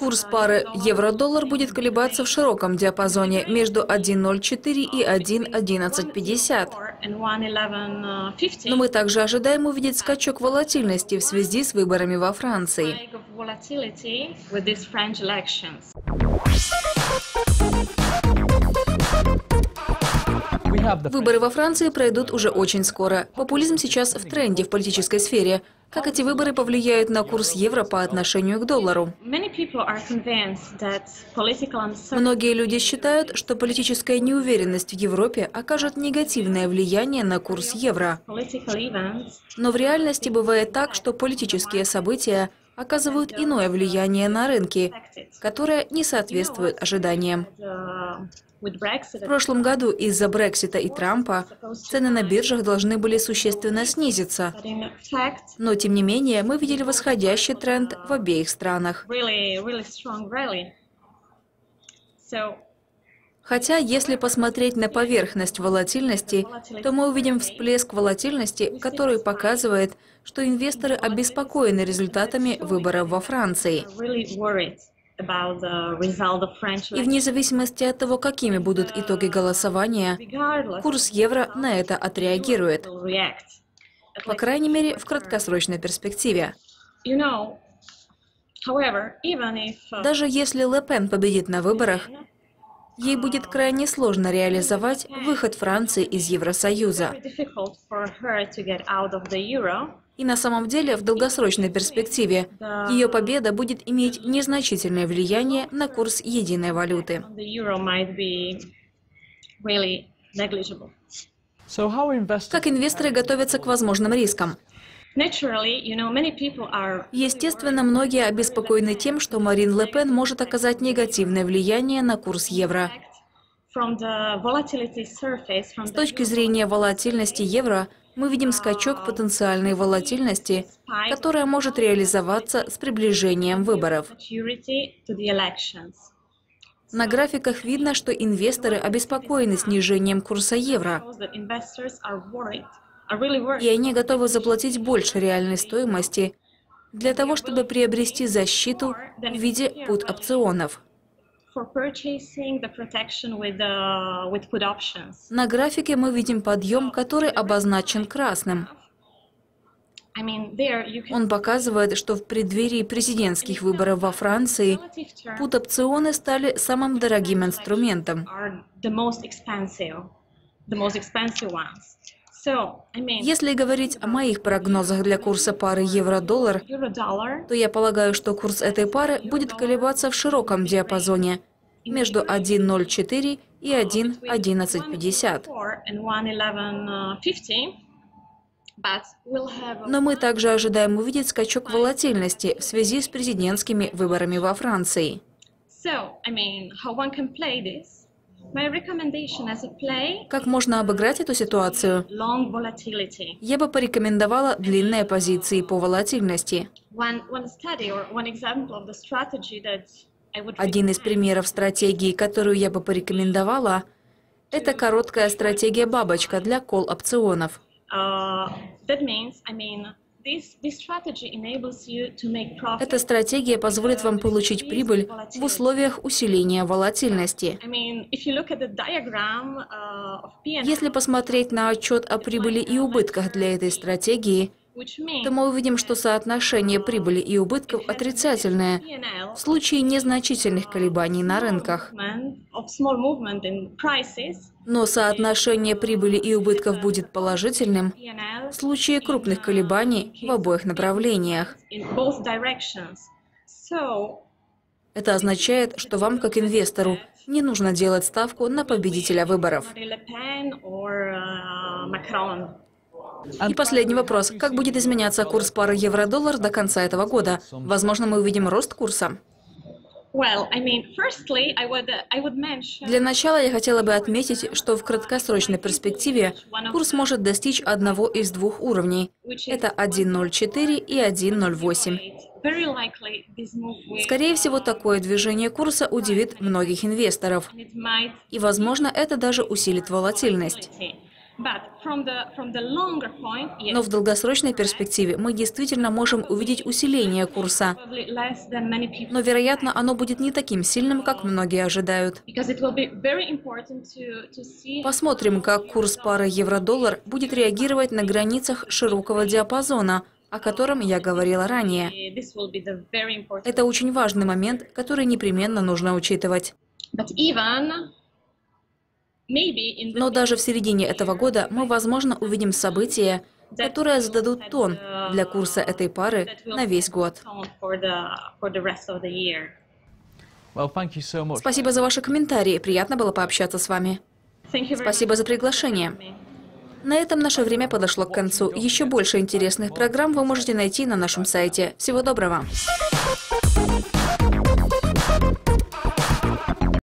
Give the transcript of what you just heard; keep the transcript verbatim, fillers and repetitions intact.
Курс пары евро-доллар будет колебаться в широком диапазоне между один ноль четыре и один одиннадцать пятьдесят. Но мы также ожидаем увидеть скачок волатильности в связи с выборами во Франции. Выборы во Франции пройдут уже очень скоро. Популизм сейчас в тренде в политической сфере. Как эти выборы повлияют на курс евро по отношению к доллару? Многие люди считают, что политическая неуверенность в Европе окажет негативное влияние на курс евро. Но в реальности бывает так, что политические события оказывают иное влияние на рынки, которое не соответствует ожиданиям. В прошлом году из-за Брексита и Трампа цены на биржах должны были существенно снизиться. Но, тем не менее, мы видели восходящий тренд в обеих странах. Хотя, если посмотреть на поверхность волатильности, то мы увидим всплеск волатильности, который показывает, что инвесторы обеспокоены результатами выборов во Франции. И вне зависимости от того, какими будут итоги голосования, курс евро на это отреагирует. По крайней мере, в краткосрочной перспективе. Даже если Ле Пен победит на выборах, ей будет крайне сложно реализовать выход Франции из Евросоюза. И на самом деле, в долгосрочной перспективе, ее победа будет иметь незначительное влияние на курс единой валюты. Как инвесторы готовятся к возможным рискам? Естественно, многие обеспокоены тем, что Марин Ле Пен может оказать негативное влияние на курс евро. С точки зрения волатильности евро, мы видим скачок потенциальной волатильности, которая может реализоваться с приближением выборов. На графиках видно, что инвесторы обеспокоены снижением курса евро. И они готовы заплатить больше реальной стоимости для того, чтобы приобрести защиту в виде пут-опционов. На графике мы видим подъем, который обозначен красным. Он показывает, что в преддверии президентских выборов во Франции пут-опционы стали самым дорогим инструментом. Если говорить о моих прогнозах для курса пары евро-доллар, то я полагаю, что курс этой пары будет колебаться в широком диапазоне между один ноль четыре и один одиннадцать пятьдесят. Но мы также ожидаем увидеть скачок волатильности в связи с президентскими выборами во Франции. Как можно обыграть эту ситуацию? Я бы порекомендовала длинные позиции по волатильности. Один из примеров стратегии, которую я бы порекомендовала, это короткая стратегия «Бабочка» для колл-опционов. Эта стратегия позволит вам получить прибыль в условиях усиления волатильности. Если посмотреть на отчет о прибыли и убытках для этой стратегии, то мы увидим, что соотношение прибыли и убытков отрицательное в случае незначительных колебаний на рынках. Но соотношение прибыли и убытков будет положительным в случае крупных колебаний в обоих направлениях. Это означает, что вам, как инвестору, не нужно делать ставку на победителя выборов. И последний вопрос. Как будет изменяться курс пары евро-доллар до конца этого года? Возможно, мы увидим рост курса. Для начала я хотела бы отметить, что в краткосрочной перспективе курс может достичь одного из двух уровней. Это один ноль четыре и один ноль восемь. Скорее всего, такое движение курса удивит многих инвесторов. И, возможно, это даже усилит волатильность. Но в долгосрочной перспективе мы действительно можем увидеть усиление курса. Но, вероятно, оно будет не таким сильным, как многие ожидают. Посмотрим, как курс пары евро-доллар будет реагировать на границах широкого диапазона, о котором я говорила ранее. Это очень важный момент, который непременно нужно учитывать. Но даже в середине этого года мы, возможно, увидим события, которые зададут тон для курса этой пары на весь год. Спасибо за ваши комментарии. Приятно было пообщаться с вами. Спасибо за приглашение. На этом наше время подошло к концу. Еще больше интересных программ вы можете найти на нашем сайте. Всего доброго!